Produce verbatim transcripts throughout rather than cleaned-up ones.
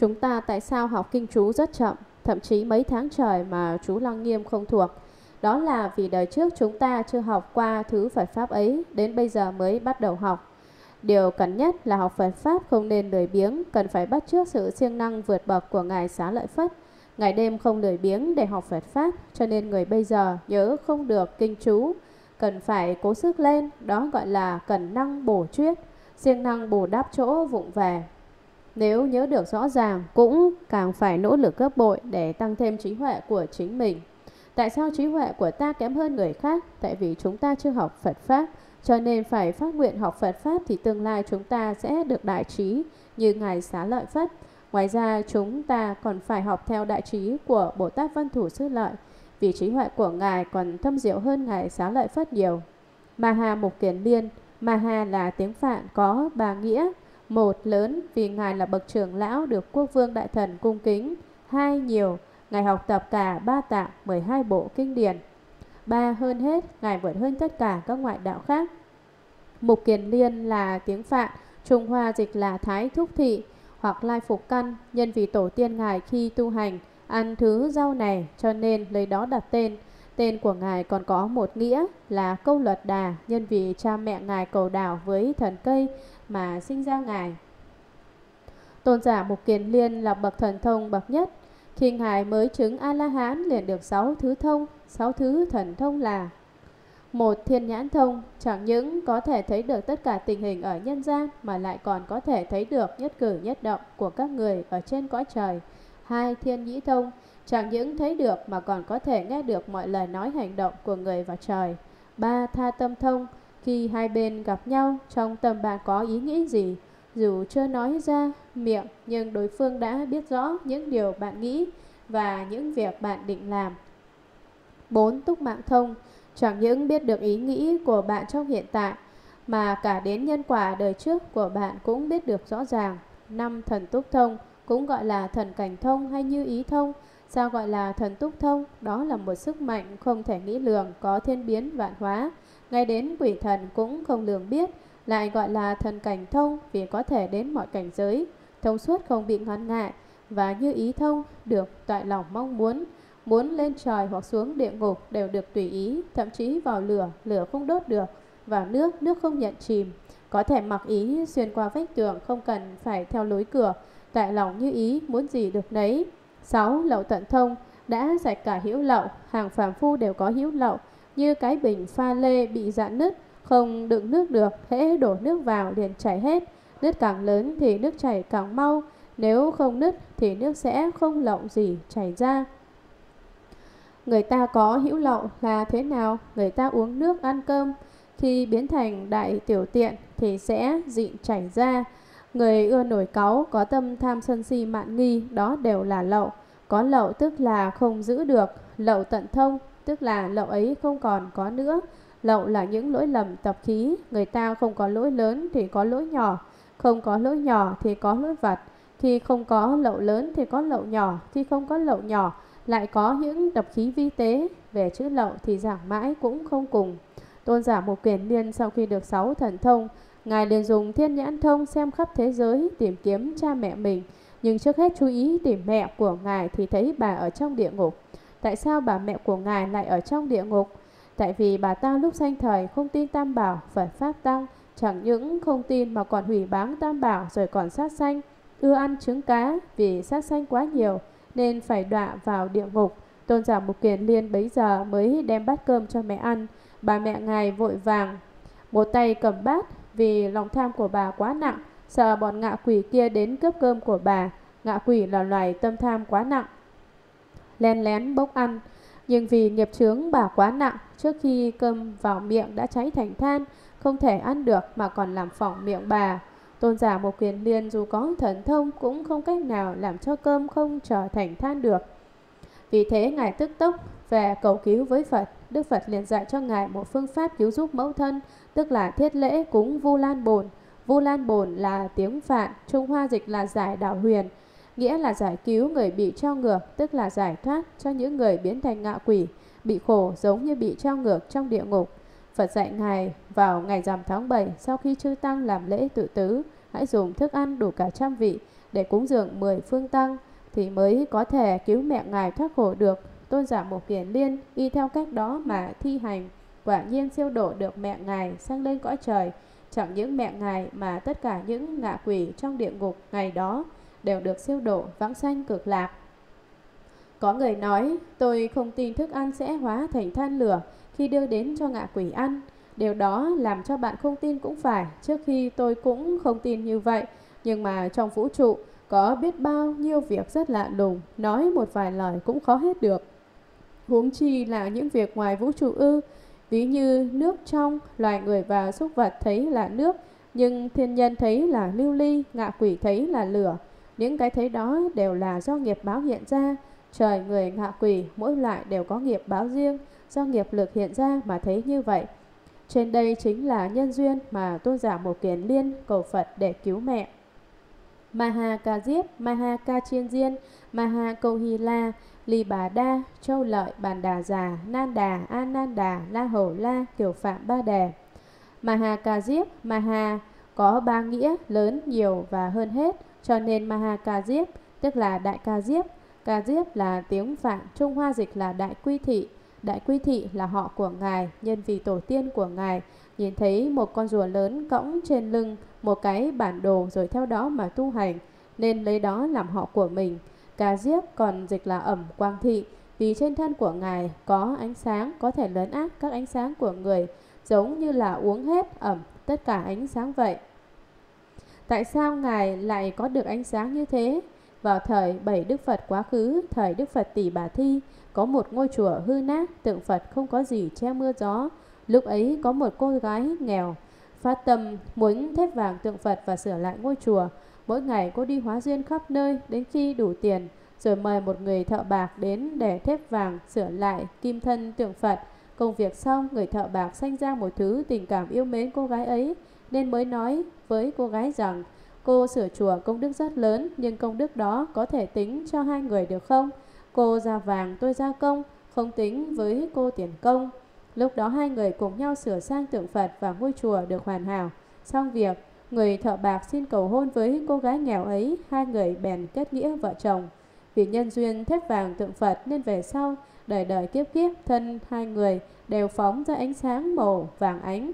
Chúng ta tại sao học kinh chú rất chậm, thậm chí mấy tháng trời mà chú Lăng Nghiêm không thuộc? Đó là vì đời trước chúng ta chưa học qua thứ Phật Pháp ấy, đến bây giờ mới bắt đầu học. Điều cần nhất là học Phật Pháp không nên lười biếng, cần phải bắt chước sự siêng năng vượt bậc của Ngài Xá Lợi Phất. Ngày đêm không lười biếng để học Phật Pháp, cho nên người bây giờ nhớ không được kinh chú, cần phải cố sức lên, đó gọi là cần năng bổ chuyết, siêng năng bù đắp chỗ vụng về. Nếu nhớ được rõ ràng, cũng càng phải nỗ lực gấp bội để tăng thêm trí huệ của chính mình. Tại sao trí huệ của ta kém hơn người khác? Tại vì chúng ta chưa học Phật Pháp, cho nên phải phát nguyện học Phật Pháp thì tương lai chúng ta sẽ được đại trí như Ngài Xá Lợi Phất. Ngoài ra, chúng ta còn phải học theo đại trí của Bồ Tát Văn Thù Sư Lợi, vì trí huệ của Ngài còn thâm diệu hơn Ngài Xá Lợi Phất nhiều. Ma-ha Mục Kiền Liên, Ma-ha là tiếng Phạn có ba nghĩa. Một, lớn, vì Ngài là bậc trưởng lão được quốc vương đại thần cung kính. Hai, nhiều, Ngài học tập cả ba tạng mười hai bộ kinh điển. Ba, hơn hết, Ngài vượt hơn tất cả các ngoại đạo khác. Mục Kiền Liên là tiếng Phạn, Trung Hoa dịch là Thái Thúc Thị hoặc Lai Phục Căn. Nhân vì tổ tiên Ngài khi tu hành ăn thứ rau này, cho nên lấy đó đặt tên. Tên của Ngài còn có một nghĩa là Câu Luật Đà, nhân vì cha mẹ Ngài cầu đảo với thần cây mà sinh ra Ngài. Tôn giả Mục Kiền Liên là bậc thần thông bậc nhất. Khi Ngài mới chứng A-la-hán liền được sáu thứ thông. Sáu thứ thần thông là: một, thiên nhãn thông, chẳng những có thể thấy được tất cả tình hình ở nhân gian mà lại còn có thể thấy được nhất cử nhất động của các người ở trên cõi trời. Hai, thiên nhĩ thông, chẳng những thấy được mà còn có thể nghe được mọi lời nói hành động của người và trời. Ba, tha tâm thông, khi hai bên gặp nhau, trong tâm bạn có ý nghĩ gì, dù chưa nói ra miệng nhưng đối phương đã biết rõ những điều bạn nghĩ và những việc bạn định làm. Bốn, túc mạng thông, chẳng những biết được ý nghĩ của bạn trong hiện tại mà cả đến nhân quả đời trước của bạn cũng biết được rõ ràng. Năm, thần túc thông, cũng gọi là thần cảnh thông hay như ý thông. Sao gọi là thần túc thông? Đó là một sức mạnh không thể nghĩ lường, có thiên biến vạn hóa, ngay đến quỷ thần cũng không lường biết. Lại gọi là thần cảnh thông vì có thể đến mọi cảnh giới, thông suốt không bị ngăn ngại. Và như ý thông, được toại lòng mong muốn, muốn lên trời hoặc xuống địa ngục đều được tùy ý, thậm chí vào lửa, lửa không đốt được, vào nước, nước không nhận chìm, có thể mặc ý xuyên qua vách tường không cần phải theo lối cửa, toại lòng như ý, muốn gì được nấy. Sáu, lậu tận thông, đã sạch cả hữu lậu, hàng phàm phu đều có hữu lậu, như cái bình pha lê bị rạn nứt, không đựng nước được, hễ đổ nước vào liền chảy hết. Nứt càng lớn thì nước chảy càng mau, nếu không nứt thì nước sẽ không lậu gì chảy ra. Người ta có hữu lậu là thế nào? Người ta uống nước ăn cơm, khi biến thành đại tiểu tiện thì sẽ dịn chảy ra. Người ưa nổi cáu, có tâm tham sân si mạn nghi, đó đều là lậu. Có lậu tức là không giữ được. Lậu tận thông tức là lậu ấy không còn có nữa. Lậu là những lỗi lầm tập khí, người ta không có lỗi lớn thì có lỗi nhỏ, không có lỗi nhỏ thì có lỗi vặt. Khi không có lậu lớn thì có lậu nhỏ, khi không có lậu nhỏ lại có những tập khí vi tế. Về chữ lậu thì giảng mãi cũng không cùng. Tôn giả Mục Kiền Liên sau khi được sáu thần thông, Ngài liền dùng thiên nhãn thông xem khắp thế giới tìm kiếm cha mẹ mình, nhưng trước hết chú ý tìm mẹ của Ngài thì thấy bà ở trong địa ngục. Tại sao bà mẹ của Ngài lại ở trong địa ngục? Tại vì bà ta lúc sanh thời không tin Tam Bảo, Phật Pháp Tăng, chẳng những không tin mà còn hủy báng Tam Bảo rồi còn sát sanh, ưa ăn trứng cá, vì sát sanh quá nhiều nên phải đọa vào địa ngục. Tôn giả Mục Kiền Liên bấy giờ mới đem bát cơm cho mẹ ăn, bà mẹ Ngài vội vàng, một tay cầm bát, vì lòng tham của bà quá nặng, sợ bọn ngạ quỷ kia đến cướp cơm của bà. Ngạ quỷ là loài tâm tham quá nặng, len lén bốc ăn, nhưng vì nghiệp chướng bà quá nặng, trước khi cơm vào miệng đã cháy thành than, không thể ăn được mà còn làm phỏng miệng bà. Tôn giả Mục Kiền Liên dù có thần thông cũng không cách nào làm cho cơm không trở thành than được. Vì thế Ngài tức tốc về cầu cứu với Phật. Đức Phật liền dạy cho Ngài một phương pháp cứu giúp mẫu thân, tức là thiết lễ cúng Vu Lan Bồn. Vu Lan Bồn là tiếng Phạn, Trung Hoa dịch là giải đảo huyền, nghĩa là giải cứu người bị treo ngược, tức là giải thoát cho những người biến thành ngạ quỷ, bị khổ giống như bị treo ngược trong địa ngục. Phật dạy Ngài vào ngày rằm tháng bảy, sau khi chư tăng làm lễ tự tứ, hãy dùng thức ăn đủ cả trăm vị để cúng dường mười phương tăng thì mới có thể cứu mẹ ngài thoát khổ được. Tôn giả Mục Kiền Liên y theo cách đó mà thi hành, quả nhiên siêu độ được mẹ ngài sang lên cõi trời. Chẳng những mẹ ngài mà tất cả những ngạ quỷ trong địa ngục ngày đó đều được siêu độ vãng sanh cực lạc. Có người nói, tôi không tin thức ăn sẽ hóa thành than lửa khi đưa đến cho ngạ quỷ ăn. Điều đó làm cho bạn không tin cũng phải, trước khi tôi cũng không tin như vậy. Nhưng mà trong vũ trụ có biết bao nhiêu việc rất lạ lùng, nói một vài lời cũng khó hết được. Huống chi là những việc ngoài vũ trụ ư? Ví như nước trong, loài người và súc vật thấy là nước, nhưng thiên nhân thấy là lưu ly, ngạ quỷ thấy là lửa. Những cái thấy đó đều là do nghiệp báo hiện ra. Trời, người, ngạ quỷ, mỗi loại đều có nghiệp báo riêng, do nghiệp lực hiện ra mà thấy như vậy. Trên đây chính là nhân duyên mà Tôn giả Mục Kiền Liên cầu Phật để cứu mẹ. Ma-ha Ca-diếp, Ma-ha Ca-chiên-diên, Ma-ha Câu-hy-la, Ly-bà-đa, Châu-lợi-bàn-đà-dà, Nan-đà, A Nan-đà, La-hầu-la, Kiều-phạm-ba-đề. Ma-ha Ca-diếp, Ma-ha có ba nghĩa lớn, nhiều và hơn hết, cho nên Ma-ha Ca-diếp tức là Đại Ca Diếp. Ca Diếp là tiếng Phạn, Trung Hoa dịch là Đại Quy Thị. Đại Quy Thị là họ của ngài, nhân vì tổ tiên của ngài nhìn thấy một con rùa lớn cõng trên lưng một cái bản đồ rồi theo đó mà tu hành, nên lấy đó làm họ của mình. Ca Diếp còn dịch là Ẩm Quang Thị, vì trên thân của ngài có ánh sáng có thể lấn át các ánh sáng của người, giống như là uống hết ẩm tất cả ánh sáng vậy. Tại sao ngài lại có được ánh sáng như thế? Vào thời bảy Đức Phật quá khứ, thời Đức Phật Tỳ Bà Thi, có một ngôi chùa hư nát, tượng Phật không có gì che mưa gió. Lúc ấy có một cô gái nghèo phát tâm muốn thép vàng tượng Phật và sửa lại ngôi chùa. Mỗi ngày cô đi hóa duyên khắp nơi đến khi đủ tiền, rồi mời một người thợ bạc đến để thép vàng sửa lại kim thân tượng Phật. Công việc xong, người thợ bạc sanh ra một thứ tình cảm yêu mến cô gái ấy, nên mới nói với cô gái rằng: cô sửa chùa công đức rất lớn, nhưng công đức đó có thể tính cho hai người được không? Cô ra vàng, tôi ra công, không tính với cô tiền công. Lúc đó hai người cùng nhau sửa sang tượng Phật và ngôi chùa được hoàn hảo. Xong việc, người thợ bạc xin cầu hôn với cô gái nghèo ấy, hai người bèn kết nghĩa vợ chồng. Vì nhân duyên thép vàng tượng Phật nên về sau, đời đời kiếp kiếp, thân hai người đều phóng ra ánh sáng màu vàng ánh.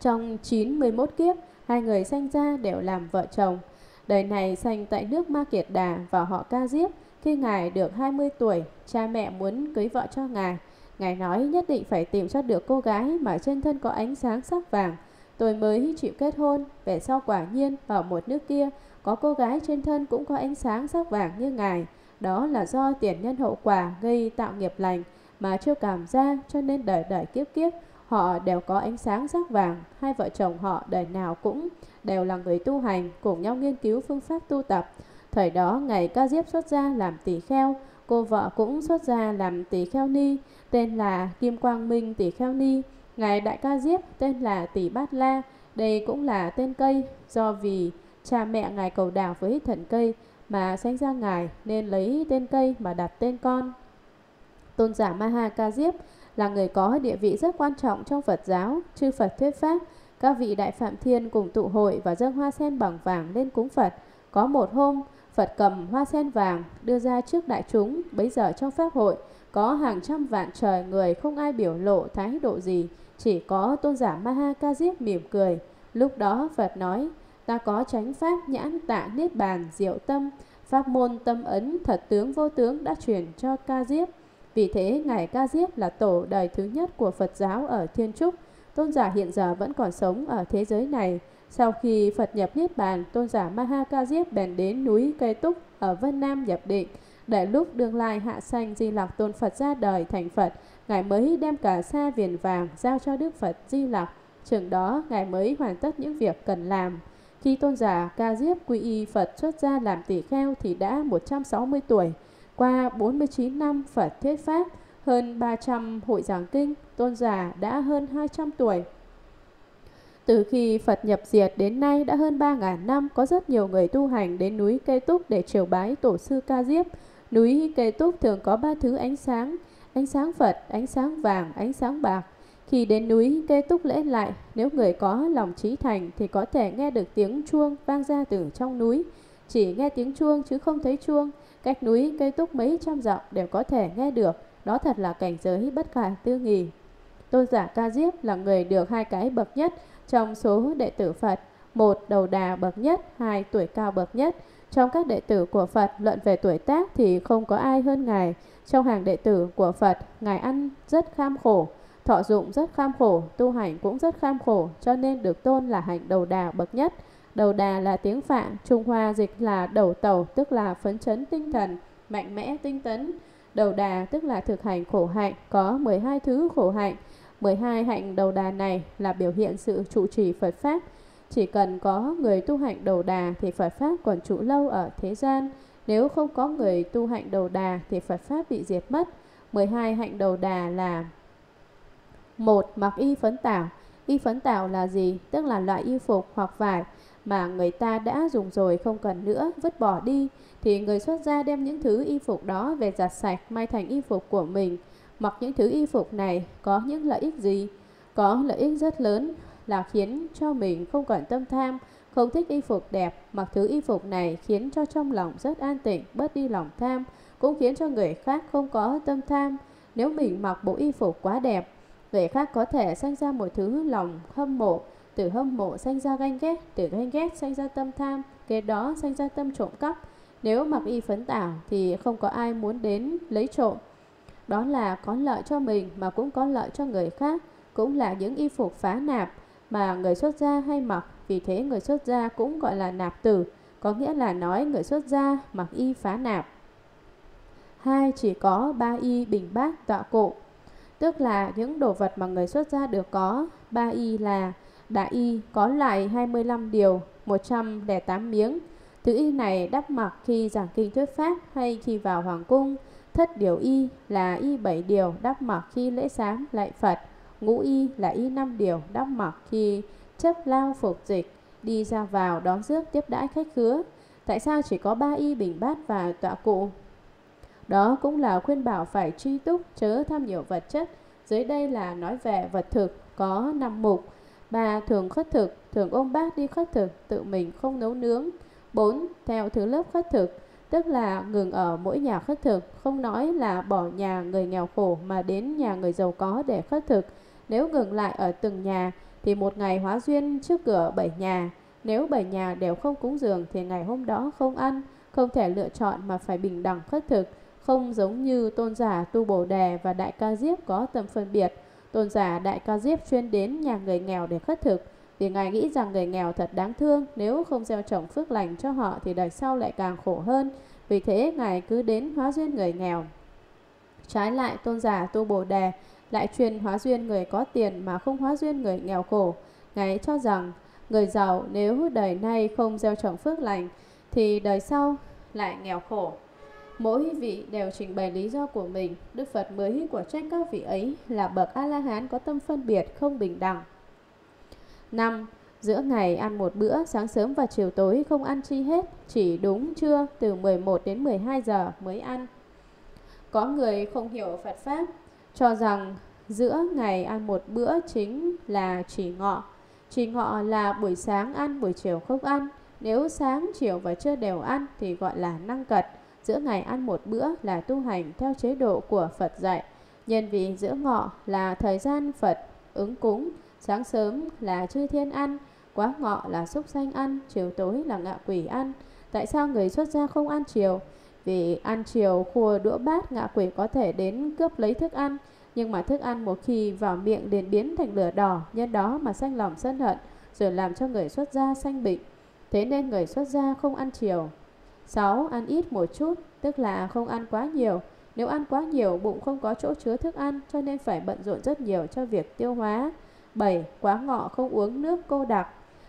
Trong chín mươi mốt kiếp, hai người sanh ra đều làm vợ chồng. Đời này sanh tại nước Ma Kiệt Đà và họ Ca Diếp. Khi ngài được hai mươi tuổi, cha mẹ muốn cưới vợ cho ngài. Ngài nói nhất định phải tìm cho được cô gái mà trên thân có ánh sáng sắc vàng, tôi mới chịu kết hôn. Về sau quả nhiên ở một nước kia có cô gái trên thân cũng có ánh sáng sắc vàng như ngài. Đó là do tiền nhân hậu quả gây tạo nghiệp lành mà chưa cảm ra, cho nên đời đời kiếp kiếp họ đều có ánh sáng sắc vàng. Hai vợ chồng họ đời nào cũng đều là người tu hành, cùng nhau nghiên cứu phương pháp tu tập. Thời đó ngài Ca Diếp xuất gia làm tỳ kheo, cô vợ cũng xuất gia làm tỳ kheo ni, tên là Kim Quang Minh tỳ kheo ni. Ngài Đại Ca Diếp tên là Tỷ Bát La, đây cũng là tên cây. Do vì cha mẹ ngài cầu đảo với thần cây mà sanh ra ngài, nên lấy tên cây mà đặt tên con. Tôn giả Ma-ha Ca Diếp là người có địa vị rất quan trọng trong Phật giáo. Chư Phật thuyết pháp, các vị đại phạm thiên cùng tụ hội và dâng hoa sen bằng vàng lên cúng Phật. Có một hôm, Phật cầm hoa sen vàng đưa ra trước đại chúng. Bấy giờ trong pháp hội có hàng trăm vạn trời người, không ai biểu lộ thái độ gì, chỉ có Tôn giả Ma-ha Ca-diếp mỉm cười. Lúc đó Phật nói: ta có chánh pháp nhãn tạ niết bàn diệu tâm, pháp môn tâm ấn thật tướng vô tướng đã truyền cho Ca Diếp. Vì thế ngài Ca Diếp là tổ đời thứ nhất của Phật giáo ở Thiên Trúc. Tôn giả hiện giờ vẫn còn sống ở thế giới này. Sau khi Phật nhập niết bàn, Tôn giả Ma-ha Ca-diếp bèn đến núi Kê Túc ở Vân Nam nhập định. Để lúc đương lai hạ sanh Di Lặc Tôn Phật ra đời thành Phật, ngài mới đem cả sa viền vàng giao cho Đức Phật Di Lặc. Chừng đó ngài mới hoàn tất những việc cần làm. Khi Tôn giả Ca Diếp quy y Phật xuất gia làm tỳ kheo thì đã một trăm sáu mươi tuổi. Qua bốn mươi chín năm Phật thuyết pháp, hơn ba trăm hội giảng kinh, tôn giả đã hơn hai trăm tuổi. Từ khi Phật nhập diệt đến nay đã hơn ba nghìn năm, có rất nhiều người tu hành đến núi Kê Túc để triều bái tổ sư Ca Diếp. Núi Kê Túc thường có ba thứ ánh sáng: ánh sáng Phật, ánh sáng vàng, ánh sáng bạc. Khi đến núi Kê Túc lễ lại, nếu người có lòng trí thành thì có thể nghe được tiếng chuông vang ra từ trong núi. chỉ nghe tiếng chuông chứ không thấy chuông, cách núi Kê Túc mấy trăm dặm đều có thể nghe được, đó thật là cảnh giới bất khả tư nghì. Tôn giả Ca Diếp là người được hai cái bậc nhất trong số đệ tử Phật, một đầu đà bậc nhất, hai tuổi cao bậc nhất. Trong các đệ tử của Phật, luận về tuổi tác thì không có ai hơn Ngài. Trong hàng đệ tử của Phật, Ngài ăn rất kham khổ, thọ dụng rất kham khổ, tu hành cũng rất kham khổ, cho nên được tôn là hạnh đầu đà bậc nhất. Đầu đà là tiếng Phạn, Trung Hoa dịch là đầu tàu, tức là phấn chấn tinh thần, mạnh mẽ tinh tấn. Đầu đà tức là thực hành khổ hạnh, có mười hai thứ khổ hạnh. mười hai hạnh đầu đà này là biểu hiện sự trụ trì Phật Pháp. Chỉ cần có người tu hạnh đầu đà thì Phật Pháp còn trụ lâu ở thế gian. Nếu không có người tu hạnh đầu đà thì Phật Pháp bị diệt mất. mười hai hạnh đầu đà là: một. Mặc y phấn tảo. Y phấn tảo là gì? Tức là loại y phục hoặc vải mà người ta đã dùng rồi không cần nữa, vứt bỏ đi, thì người xuất gia đem những thứ y phục đó về giặt sạch, may thành y phục của mình. Mặc những thứ y phục này có những lợi ích gì? Có lợi ích rất lớn là khiến cho mình không còn tâm tham, không thích y phục đẹp. Mặc thứ y phục này khiến cho trong lòng rất an tịnh, bớt đi lòng tham, cũng khiến cho người khác không có tâm tham. Nếu mình mặc bộ y phục quá đẹp, người khác có thể sanh ra một thứ lòng hâm mộ, từ hâm mộ sanh ra ganh ghét, từ ganh ghét sanh ra tâm tham, kế đó sanh ra tâm trộm cắp. Nếu mặc y phấn tảo thì không có ai muốn đến lấy trộm. Đó là có lợi cho mình mà cũng có lợi cho người khác, cũng là những y phục phá nạp mà người xuất gia hay mặc, vì thế người xuất gia cũng gọi là nạp tử, có nghĩa là nói người xuất gia mặc y phá nạp. Hai. Chỉ có ba y bình bát tọa cụ, tức là những đồ vật mà người xuất gia được có. Ba y là: đại y có loại hai mươi lăm điều, một trăm lẻ tám miếng. Thứ y này đắp mặc khi giảng kinh thuyết pháp hay khi vào hoàng cung. Thất điều y là y bảy điều đắp mặc khi lễ sám lạy Phật. Ngũ y là y năm điều đắp mặc khi chấp lao phục dịch, đi ra vào đón rước tiếp đãi khách khứa. Tại sao chỉ có ba y bình bát và tọa cụ? Đó cũng là khuyên bảo phải tri túc, chớ tham nhiều vật chất. Dưới đây là nói về vật thực, có năm mục. Ba. Thường khất thực, thường ôm bát đi khất thực, tự mình không nấu nướng. Bốn. Theo thứ lớp khất thực, tức là ngừng ở mỗi nhà khất thực, không nói là bỏ nhà người nghèo khổ mà đến nhà người giàu có để khất thực. Nếu ngừng lại ở từng nhà thì một ngày hóa duyên trước cửa bảy nhà. Nếu bảy nhà đều không cúng dường thì ngày hôm đó không ăn, không thể lựa chọn mà phải bình đẳng khất thực. Không giống như tôn giả Tu Bồ Đề và Đại Ca Diếp có tầm phân biệt. Tôn giả Đại Ca Diếp chuyên đến nhà người nghèo để khất thực, vì Ngài nghĩ rằng người nghèo thật đáng thương, nếu không gieo trồng phước lành cho họ thì đời sau lại càng khổ hơn. Vì thế Ngài cứ đến hóa duyên người nghèo. Trái lại, tôn giả Tu Bồ Đề lại chuyên hóa duyên người có tiền mà không hóa duyên người nghèo khổ. Ngài cho rằng người giàu nếu đời nay không gieo trồng phước lành thì đời sau lại nghèo khổ. Mỗi vị đều trình bày lý do của mình. Đức Phật mới của trách các vị ấy là bậc A-la-hán có tâm phân biệt không bình đẳng. Năm. Giữa ngày ăn một bữa, sáng sớm và chiều tối không ăn chi hết, chỉ đúng trưa từ mười một đến mười hai giờ mới ăn. Có người không hiểu Phật Pháp, cho rằng giữa ngày ăn một bữa chính là chỉ ngọ. Chỉ ngọ là buổi sáng ăn, buổi chiều không ăn. Nếu sáng, chiều và trưa đều ăn thì gọi là năng cật. Giữa ngày ăn một bữa là tu hành theo chế độ của Phật dạy. Nhân vì giữa ngọ là thời gian Phật ứng cúng, sáng sớm là chư thiên ăn, quá ngọ là súc sanh ăn, chiều tối là ngạ quỷ ăn. Tại sao người xuất gia không ăn chiều? Vì ăn chiều khua đũa bát, ngạ quỷ có thể đến cướp lấy thức ăn, nhưng mà thức ăn một khi vào miệng liền biến thành lửa đỏ, nhân đó mà sanh lòng sân hận, rồi làm cho người xuất gia sanh bệnh. Thế nên người xuất gia không ăn chiều. Sáu. Ăn ít một chút, tức là không ăn quá nhiều. Nếu ăn quá nhiều, bụng không có chỗ chứa thức ăn, cho nên phải bận rộn rất nhiều cho việc tiêu hóa. Bảy. Quá ngọ không uống nước cô đặc.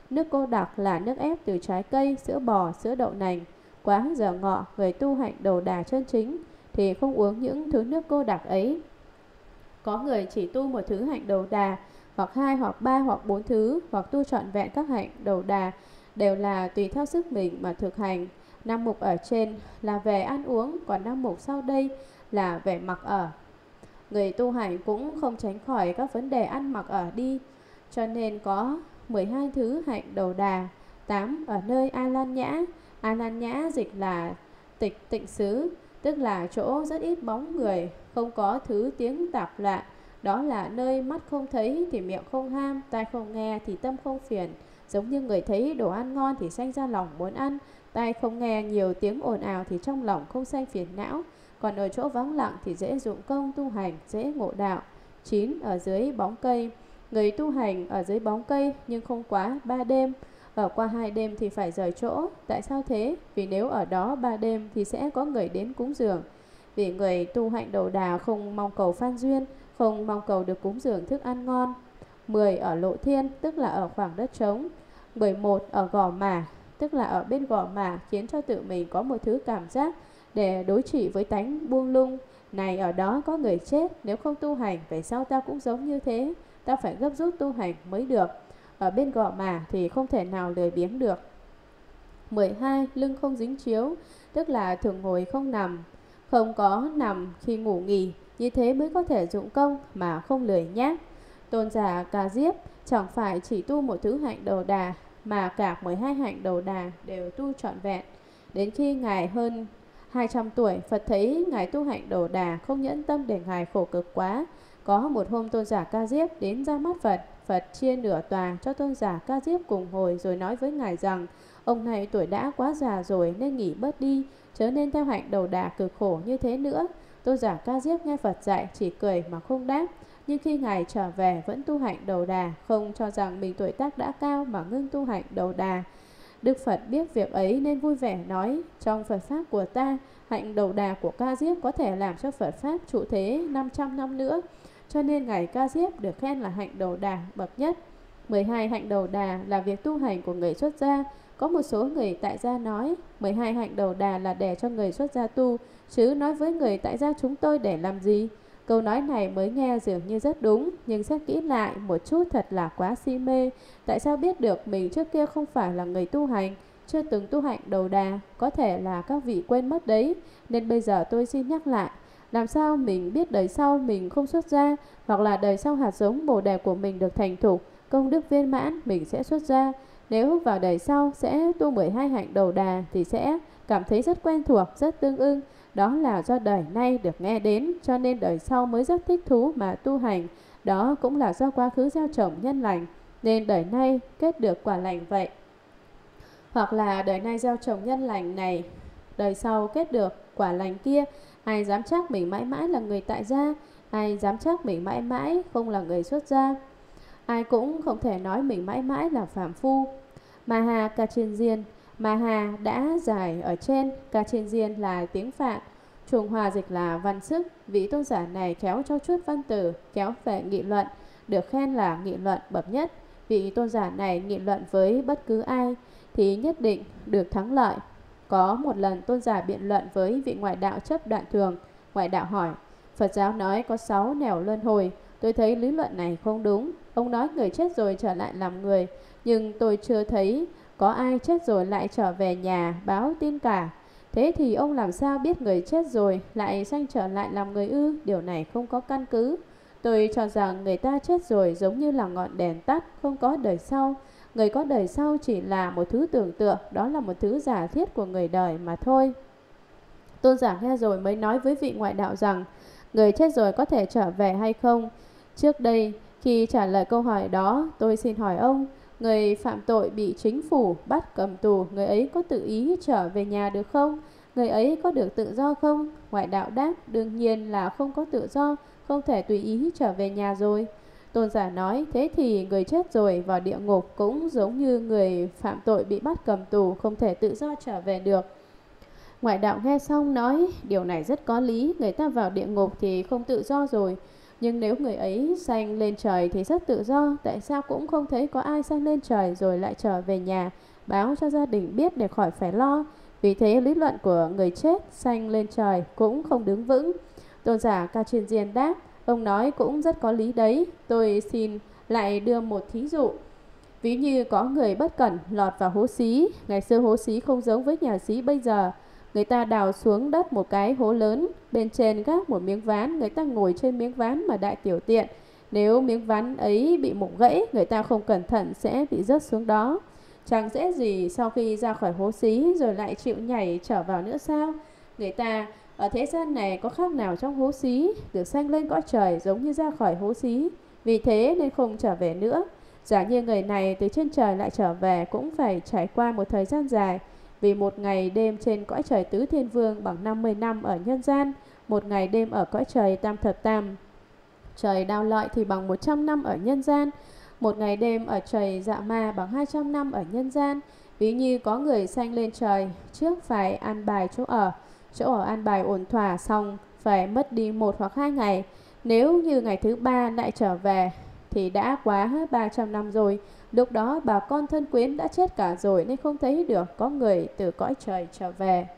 Nước cô đặc là nước ép từ trái cây, sữa bò, sữa đậu nành. Quá giờ ngọ, người tu hạnh đầu đà chân chính thì không uống những thứ nước cô đặc ấy. Có người chỉ tu một thứ hạnh đầu đà, hoặc hai, hoặc ba, hoặc bốn thứ, hoặc tu trọn vẹn các hạnh đầu đà, đều là tùy theo sức mình mà thực hành. Năm mục ở trên là về ăn uống, còn năm mục sau đây là về mặc ở. Người tu hành cũng không tránh khỏi các vấn đề ăn mặc ở đi, cho nên có mười hai thứ hạnh đầu đà. Tám. Ở nơi A Lan Nhã. A Nan Nhã dịch là tịch tịnh xứ, tức là chỗ rất ít bóng người, không có thứ tiếng tạp lạ. Đó là nơi mắt không thấy thì miệng không ham, tai không nghe thì tâm không phiền. Giống như người thấy đồ ăn ngon thì sanh ra lòng muốn ăn, tai không nghe nhiều tiếng ồn ào thì trong lòng không sanh phiền não. Còn ở chỗ vắng lặng thì dễ dụng công tu hành, dễ ngộ đạo. Chín. Ở dưới bóng cây. Người tu hành ở dưới bóng cây nhưng không quá ba đêm. Ở qua hai đêm thì phải rời chỗ. Tại sao thế? Vì nếu ở đó ba đêm thì sẽ có người đến cúng dường. Vì người tu hạnh đầu đà không mong cầu phan duyên, không mong cầu được cúng dường thức ăn ngon. mười. Ở lộ thiên, tức là ở khoảng đất trống. mười một. Ở gò mả, tức là ở bên gò mả, khiến cho tự mình có một thứ cảm giác để đối trị với tánh buông lung. Này, ở đó có người chết, nếu không tu hành về sau ta cũng giống như thế, ta phải gấp rút tu hành mới được. Ở bên gò mả thì không thể nào lười biếng được. mười hai. Lưng không dính chiếu, tức là thường ngồi không nằm, không có nằm khi ngủ nghỉ, như thế mới có thể dụng công mà không lười nhác. Tôn giả Ca-diếp chẳng phải chỉ tu một thứ hạnh đầu đà, mà cả mười hai hạnh đầu đà đều tu trọn vẹn. Đến khi Ngài hơn hai trăm tuổi, Phật thấy Ngài tu hạnh đầu đà, không nhẫn tâm để Ngài khổ cực quá. Có một hôm Tôn giả Ca-diếp đến ra mắt Phật, Phật chia nửa tòa cho Tôn giả Ca-diếp cùng ngồi rồi nói với Ngài rằng: ông này tuổi đã quá già rồi nên nghỉ bớt đi, chớ nên theo hạnh đầu đà cực khổ như thế nữa. Tôn giả Ca-diếp nghe Phật dạy chỉ cười mà không đáp. Nhưng khi Ngài trở về vẫn tu hạnh đầu đà, không cho rằng mình tuổi tác đã cao mà ngưng tu hạnh đầu đà. Đức Phật biết việc ấy nên vui vẻ nói: trong Phật Pháp của ta, hạnh đầu đà của Ca-diếp có thể làm cho Phật Pháp trụ thế năm trăm năm nữa. Cho nên Ngài Ca-diếp được khen là hạnh đầu đà bậc nhất. mười hai. Hạnh đầu đà là việc tu hành của người xuất gia. Có một số người tại gia nói mười hai hạnh đầu đà là để cho người xuất gia tu, chứ nói với người tại gia chúng tôi để làm gì. Câu nói này mới nghe dường như rất đúng, nhưng xét kỹ lại một chút thật là quá si mê. Tại sao biết được mình trước kia không phải là người tu hành, chưa từng tu hạnh đầu đà? Có thể là các vị quên mất đấy, nên bây giờ tôi xin nhắc lại. Làm sao mình biết đời sau mình không xuất gia, hoặc là đời sau hạt giống bồ đề của mình được thành thục, công đức viên mãn mình sẽ xuất gia? Nếu vào đời sau sẽ tu mười hai hạnh đầu đà thì sẽ cảm thấy rất quen thuộc, rất tương ưng. Đó là do đời nay được nghe đến, cho nên đời sau mới rất thích thú mà tu hành. Đó cũng là do quá khứ gieo trồng nhân lành, nên đời nay kết được quả lành vậy. Hoặc là đời nay gieo trồng nhân lành này, đời sau kết được quả lành kia. Ai dám chắc mình mãi mãi là người tại gia, ai dám chắc mình mãi mãi không là người xuất gia. Ai cũng không thể nói mình mãi mãi là phàm phu. Ma-ha Ca-chiên-diên. Ma-ha đã giải ở trên, Ca-chiên-diên là tiếng Phạn, trùng hòa dịch là văn sức. Vị tôn giả này khéo cho chút văn tử, khéo về nghị luận, được khen là nghị luận bậc nhất. Vị tôn giả này nghị luận với bất cứ ai thì nhất định được thắng lợi. Có một lần tôn giả biện luận với vị ngoại đạo chấp đoạn thường. Ngoại đạo hỏi: Phật giáo nói có sáu nẻo luân hồi, tôi thấy lý luận này không đúng. Ông nói người chết rồi trở lại làm người, nhưng tôi chưa thấy có ai chết rồi lại trở về nhà báo tin cả. Thế thì ông làm sao biết người chết rồi lại sanh trở lại làm người ư? Điều này không có căn cứ. Tôi cho rằng người ta chết rồi giống như là ngọn đèn tắt, không có đời sau. Người có đời sau chỉ là một thứ tưởng tượng, đó là một thứ giả thiết của người đời mà thôi. Tôn giả nghe rồi mới nói với vị ngoại đạo rằng: người chết rồi có thể trở về hay không? Trước đây khi trả lời câu hỏi đó, tôi xin hỏi ông, người phạm tội bị chính phủ bắt cầm tù, người ấy có tự ý trở về nhà được không? Người ấy có được tự do không? Ngoại đạo đáp: đương nhiên là không có tự do, không thể tùy ý trở về nhà rồi. Tôn giả nói: thế thì người chết rồi vào địa ngục cũng giống như người phạm tội bị bắt cầm tù, không thể tự do trở về được. Ngoại đạo nghe xong nói: điều này rất có lý, người ta vào địa ngục thì không tự do rồi. Nhưng nếu người ấy sanh lên trời thì rất tự do. Tại sao cũng không thấy có ai sanh lên trời rồi lại trở về nhà báo cho gia đình biết để khỏi phải lo. Vì thế lý luận của người chết sanh lên trời cũng không đứng vững. Tôn giả Ca-chiên-diên đáp: ông nói cũng rất có lý đấy. Tôi xin lại đưa một thí dụ. Ví như có người bất cẩn lọt vào hố xí. Ngày xưa hố xí không giống với nhà xí bây giờ. Người ta đào xuống đất một cái hố lớn, bên trên gác một miếng ván, người ta ngồi trên miếng ván mà đại tiểu tiện. Nếu miếng ván ấy bị mục gãy, người ta không cẩn thận sẽ bị rớt xuống đó. Chẳng dễ gì sau khi ra khỏi hố xí rồi lại chịu nhảy trở vào nữa sao? Người ta ở thế gian này có khác nào trong hố xí, được sanh lên cõi trời giống như ra khỏi hố xí, vì thế nên không trở về nữa. Giả như người này từ trên trời lại trở về cũng phải trải qua một thời gian dài, vì một ngày đêm trên cõi trời tứ thiên vương bằng năm mươi năm ở nhân gian, một ngày đêm ở cõi trời tam thập tam. Trời Đao Lợi thì bằng một trăm năm ở nhân gian, một ngày đêm ở trời Dạ Ma bằng hai trăm năm ở nhân gian. Ví như có người sanh lên trời, trước phải an bài chỗ ở, chỗ ở an bài ổn thỏa xong phải mất đi một hoặc hai ngày. Nếu như ngày thứ ba lại trở về thì đã quá ba trăm năm rồi. Lúc đó bà con thân quyến đã chết cả rồi nên không thấy được có người từ cõi trời trở về.